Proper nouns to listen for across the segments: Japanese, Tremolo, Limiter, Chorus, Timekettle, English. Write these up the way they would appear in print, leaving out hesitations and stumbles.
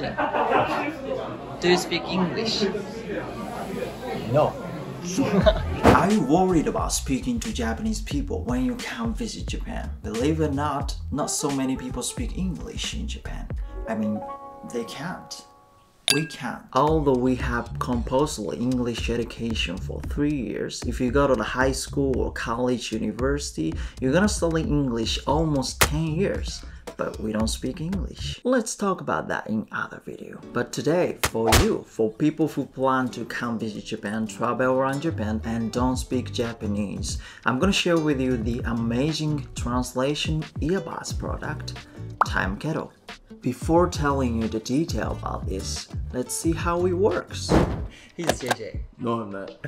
Muslim. Do you speak English? No. Are you worried about speaking to Japanese people when you come visit Japan? Believe it or not, not so many people speak English in Japan. I mean, they can't. We can't. Although we have compulsory English education for 3 years, if you go to the high school or college, university, you're gonna study English almost 10 years. But we don't speak English. Let's talk about that in other video. But today, for you, for people who plan to come visit Japan, travel around Japan, and don't speak Japanese, I'm gonna share with you the amazing translation earbuds product, Timekettle. Before telling you the detail about this, let's see how it works. He's JJ. No, I'm not.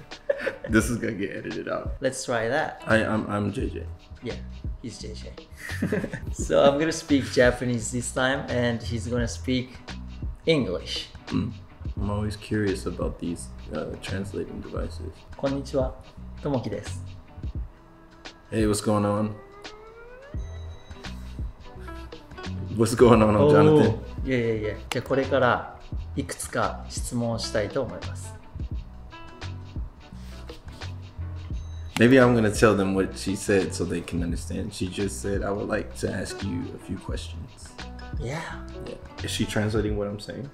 This is gonna get edited out. Let's try that. I'm JJ. Yeah, he's JJ. So I'm gonna speak Japanese this time, and he's gonna speak English. I'm always curious about these translating devices. Konnichiwa, Tomoki desu. Hey, what's going on? What's going on, Jonathan? Yeah. じゃあこれからいくつか質問をしたいと思います。 Maybe I'm gonna tell them what she said so they can understand. She just said, I would like to ask you a few questions. Yeah. Is she translating what I'm saying?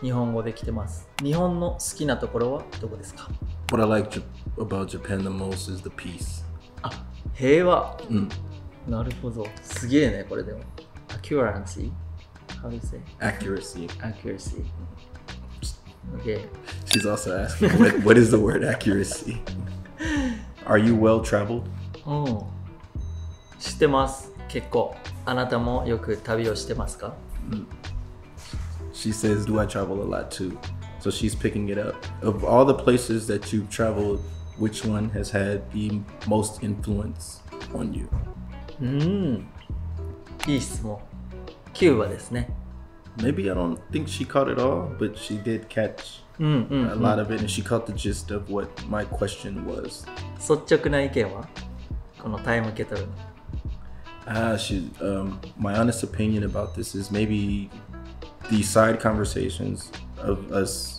日本語で来てます。日本の好きなところはどこですか? What I like about Japan the most is the peace. あ、平和。なるほど。すげえね、これでも。Accuracy? How do you say? Accuracy. Okay. She's also asking, what is the word accuracy? Are you well traveled? 知ってます。結構。あなたもよく旅をしてますか? She says, do I travel a lot too? So she's picking it up. Of all the places that you've traveled, which one has had the most influence on you? いい質問。キューバですね。Maybe I don't think she caught it all, but she did catch a lot of it, and she caught the gist of what my question was. 率直な意見はこのタイムケトルの。My honest opinion about this is maybe the side conversations of us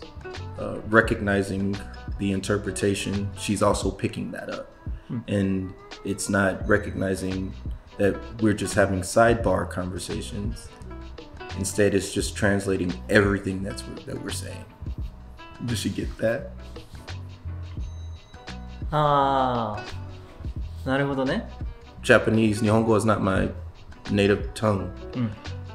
recognizing the interpretation. She's also picking that up, and it's not recognizing that we're just having sidebar conversations. Instead, it's just translating everything that we're saying. Does she get that? なるほどね。 Japanese, 日本語 is not my native tongue.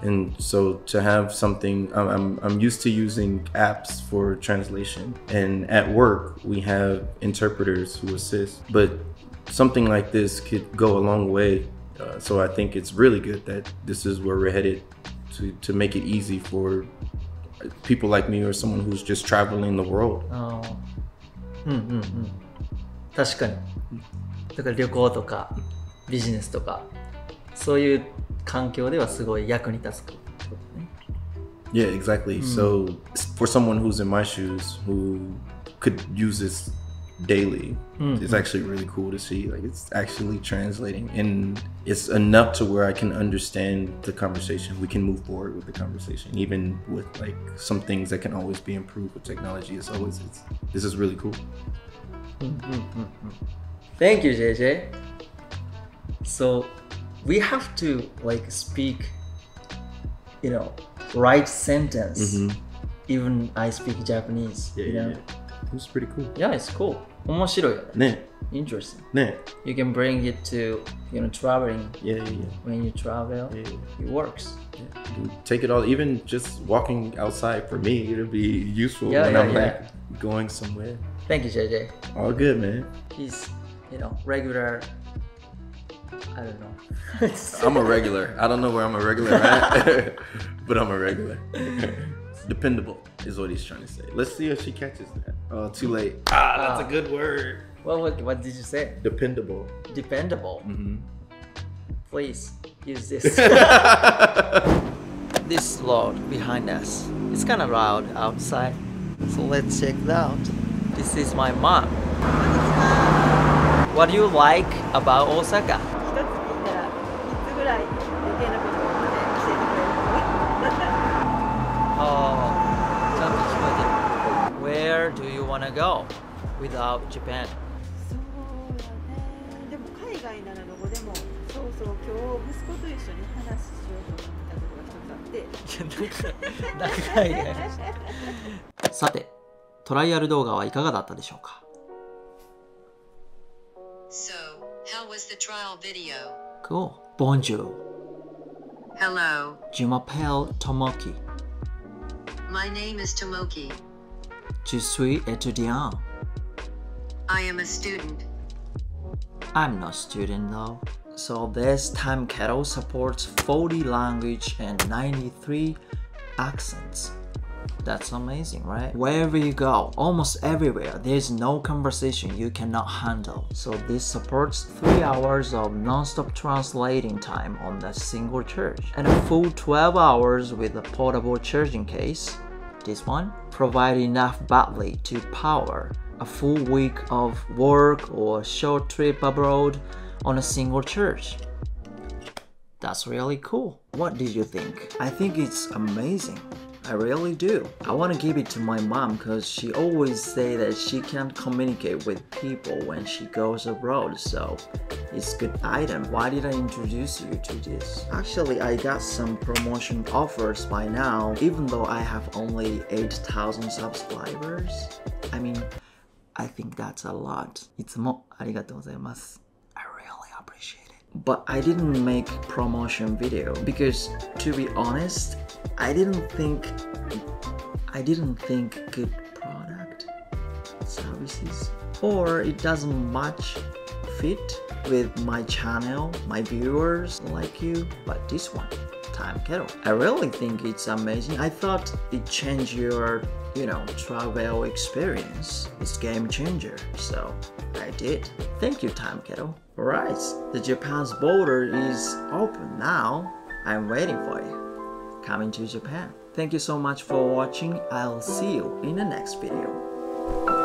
And so to have something, I'm used to using apps for translation. And at work, we have interpreters who assist. But something like this could go a long way. So I think it's really good that this is where we're headed to make it easy for people like me or someone who's just traveling the world. 確かに。だから旅行とかビジネスとかそういう環境ではすごい役に立つってことね。Yeah, exactly. So for someone who's in my shoes who could use this daily, it's actually really cool to see. Like, it's actually translating, and it's enough to where I can understand the conversation. We can move forward with the conversation, even with like some things that can always be improved with technology. This is really cool. Thank you, JJ. So we have to like speak, right sentence. Even I speak Japanese. Yeah. It was pretty cool. Yeah, it's cool. 面白いよね。Interesting. ね。You can bring it to, traveling. Yeah. When you travel, it works. Yeah. Take it all. Even just walking outside for me, it'll be useful when I'm like going somewhere. Thank you, JJ. All good, man. He's, regular. I don't know. I'm a regular. I don't know where I'm a regular at, but I'm a regular. Dependable is what he's trying to say. Let's see if she catches that. Oh, too late. That's a good word. What did you say? Dependable. Dependable? Please, use this. This road behind us. It's kind of loud outside. So let's check it out. This is my mom. What do you like about Osaka? want to go without Japan.さて、トライアル動画はいかがだったでしょうか。So, how was the trial video? Cool. Bonjour. Hello. Je m'appelle Tomoki. My name is Tomoki. Je suis étudiant. I am a student. I'm not a student though. So this Timekettle supports 40 languages and 93 accents. That's amazing, right? Wherever you go, almost everywhere, there's no conversation you cannot handle. So this supports 3 hours of non-stop translating time on that single charge, and a full 12 hours with a portable charging case. This one provides enough battery to power a full week of work or a short trip abroad on a single charge. That's really cool. What did you think? I think it's amazing. I really do. I want to give it to my mom because she always says that she can't communicate with people when she goes abroad, so it's a good item. Why did I introduce you to this? Actually, I got some promotion offers by now, even though I have only 8,000 subscribers. I mean, I think that's a lot. いつもありがとうございます。I really appreciate it. But I didn't make promotion video because, to be honest, I didn't think good product, services, or it doesn't much fit with my channel, my viewers like you, but this one, Timekettle. I really think it's amazing. I thought it changed your, you know, travel experience. It's game changer, so I did. Thank you, Timekettle. Alright, the Japan's border is open now. I'm waiting for you. Coming to Japan. Thank you so much for watching. I'll see you in the next video.